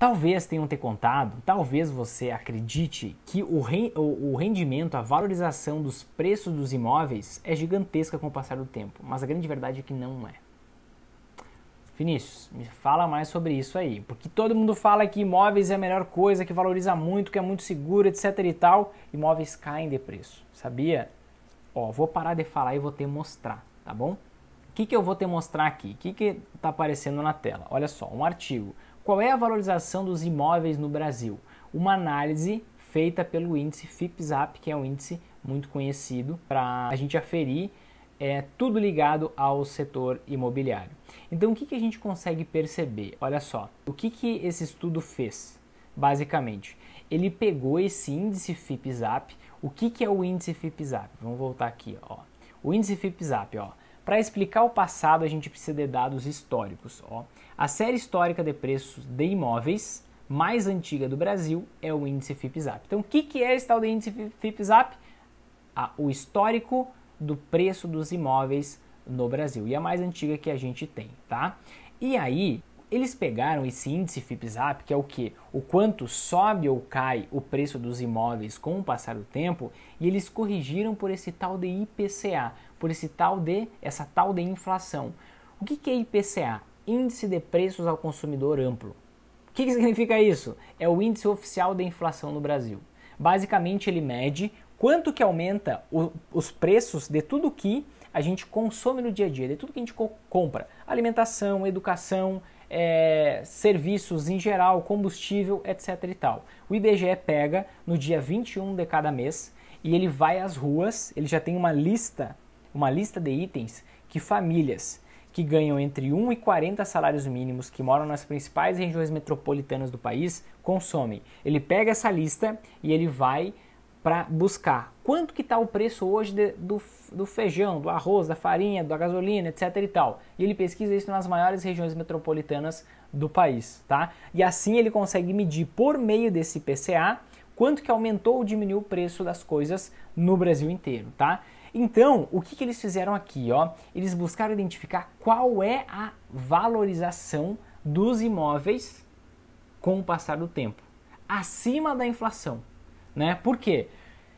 Talvez tenham ter contado, talvez você acredite que o rendimento, a valorização dos preços dos imóveis é gigantesca com o passar do tempo, mas a grande verdade é que não é. Vinícius, me fala mais sobre isso aí, porque todo mundo fala que imóveis é a melhor coisa, que valoriza muito, que é muito seguro, etc e tal, imóveis caem de preço, sabia? Ó, vou parar de falar e vou te mostrar, tá bom? O que eu vou te mostrar aqui? O que tá aparecendo na tela? Olha só, um artigo. Qual é a valorização dos imóveis no Brasil? Uma análise feita pelo índice FipeZap, que é um índice muito conhecido para a gente aferir tudo ligado ao setor imobiliário. Então, o que a gente consegue perceber? Olha só, o que esse estudo fez, basicamente? Ele pegou esse índice FipeZap. O que é o índice FipeZap? Vamos voltar aqui, ó. O índice FipeZap, ó. Para explicar o passado, a gente precisa de dados históricos. Ó. A série histórica de preços de imóveis mais antiga do Brasil é o índice FipeZap. Então, o que é esse tal de índice FipeZap? O histórico do preço dos imóveis no Brasil. E a mais antiga que a gente tem, tá? E aí, eles pegaram esse índice FipeZap, que é o quê? O quanto sobe ou cai o preço dos imóveis com o passar do tempo, e eles corrigiram por esse tal de IPCA, por essa tal de inflação. O que é IPCA? Índice de preços ao consumidor amplo. O que significa isso? É o índice oficial da inflação no Brasil. Basicamente, ele mede quanto que aumenta os preços de tudo que a gente consome no dia a dia, de tudo que a gente compra. Alimentação, educação, serviços em geral, combustível, etc e tal. O IBGE pega no dia 21 de cada mês e ele vai às ruas, ele já tem uma lista de itens que famílias que ganham entre 1 e 40 salários mínimos, que moram nas principais regiões metropolitanas do país, consomem. Ele pega essa lista e ele vai para buscar quanto que está o preço hoje do feijão, do arroz, da farinha, da gasolina, etc e tal. E ele pesquisa isso nas maiores regiões metropolitanas do país, tá? E assim ele consegue medir por meio desse IPCA quanto que aumentou ou diminuiu o preço das coisas no Brasil inteiro, tá? Então, o que eles fizeram aqui, ó? Eles buscaram identificar qual é a valorização dos imóveis com o passar do tempo, acima da inflação, né? Por quê?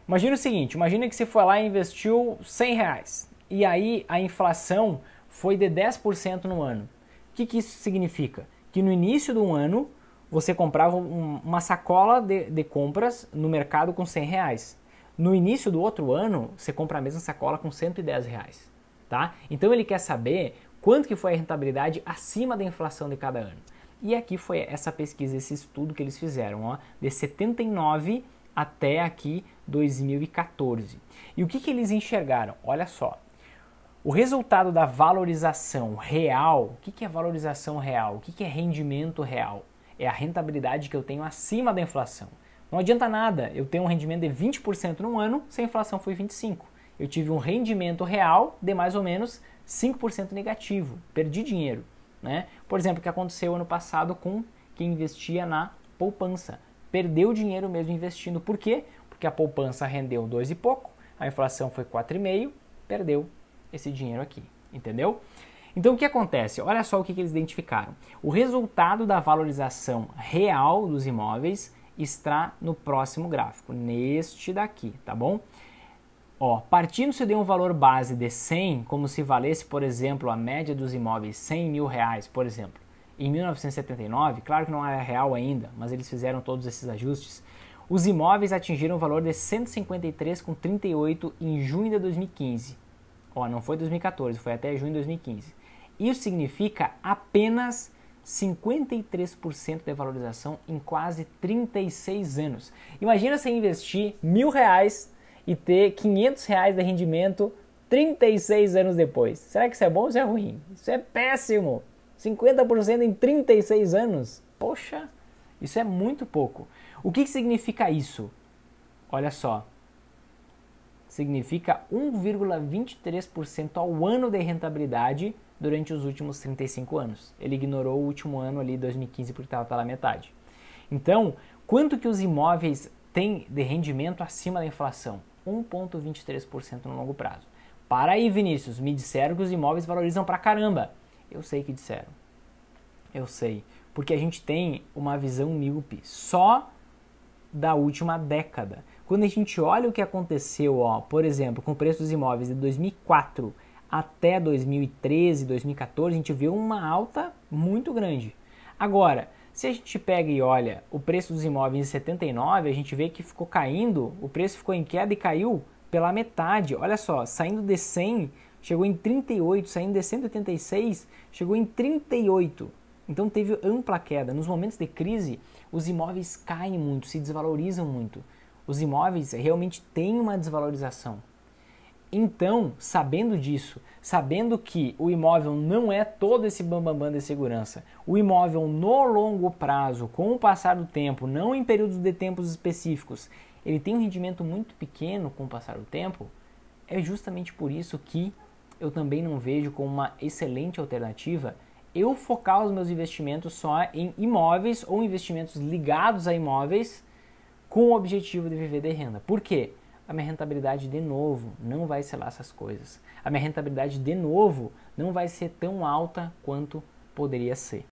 Imagina o seguinte, imagina que você foi lá e investiu 100 reais, e aí a inflação foi de 10% no ano. O que isso significa? Que no início do ano, você comprava uma sacola de compras no mercado com 100 reais. No início do outro ano, você compra a mesma sacola com 110 reais, tá? Então ele quer saber quanto que foi a rentabilidade acima da inflação de cada ano. E aqui foi essa pesquisa, esse estudo que eles fizeram, ó, de 79 até aqui 2014. E o que eles enxergaram? Olha só, o resultado da valorização real, o que é valorização real? O que é rendimento real? É a rentabilidade que eu tenho acima da inflação. Não adianta nada, eu tenho um rendimento de 20% no ano, se a inflação foi 25%. Eu tive um rendimento real de mais ou menos 5% negativo, perdi dinheiro, né? Por exemplo, o que aconteceu ano passado com quem investia na poupança. Perdeu dinheiro mesmo investindo, por quê? Porque a poupança rendeu 2 e pouco, a inflação foi 4,5, perdeu esse dinheiro aqui, entendeu? Então o que acontece? Olha só o que eles identificaram. O resultado da valorização real dos imóveis está no próximo gráfico, neste daqui, tá bom? Ó, partindo-se de um valor base de 100, como se valesse, por exemplo, a média dos imóveis 100 mil reais, por exemplo, em 1979, claro que não era real ainda, mas eles fizeram todos esses ajustes, os imóveis atingiram o valor de 153,38 em junho de 2015. Ó, não foi 2014, foi até junho de 2015. Isso significa apenas 53% de valorização em quase 36 anos. Imagina você investir R$1.000 e ter R$500 de rendimento 36 anos depois. Será que isso é bom ou isso é ruim? Isso é péssimo! 50% em 36 anos? Poxa, isso é muito pouco. O que significa isso? Olha só. Significa 1,23% ao ano de rentabilidade durante os últimos 35 anos. Ele ignorou o último ano ali, 2015, porque estava pela metade. Então, quanto que os imóveis têm de rendimento acima da inflação? 1,23% no longo prazo. Para aí, Vinícius, me disseram que os imóveis valorizam pra caramba. Eu sei que disseram. Eu sei, porque a gente tem uma visão míope só da última década. Quando a gente olha o que aconteceu, ó, por exemplo, com o preço dos imóveis de 2004 até 2013, 2014, a gente viu uma alta muito grande. Agora, se a gente pega e olha o preço dos imóveis em 79, a gente vê que ficou caindo, o preço ficou em queda e caiu pela metade. Olha só, saindo de 100, chegou em 38, saindo de 186, chegou em 38. Então teve ampla queda. Nos momentos de crise, os imóveis caem muito, se desvalorizam muito. Os imóveis realmente têm uma desvalorização. Então, sabendo disso, sabendo que o imóvel não é todo esse bambambam de segurança, o imóvel no longo prazo, com o passar do tempo, não em períodos de tempos específicos, ele tem um rendimento muito pequeno com o passar do tempo, é justamente por isso que eu também não vejo como uma excelente alternativa eu focar os meus investimentos só em imóveis ou investimentos ligados a imóveis com o objetivo de viver de renda. Por quê? A minha rentabilidade, de novo, não vai ser lá essas coisas. A minha rentabilidade, de novo, não vai ser tão alta quanto poderia ser.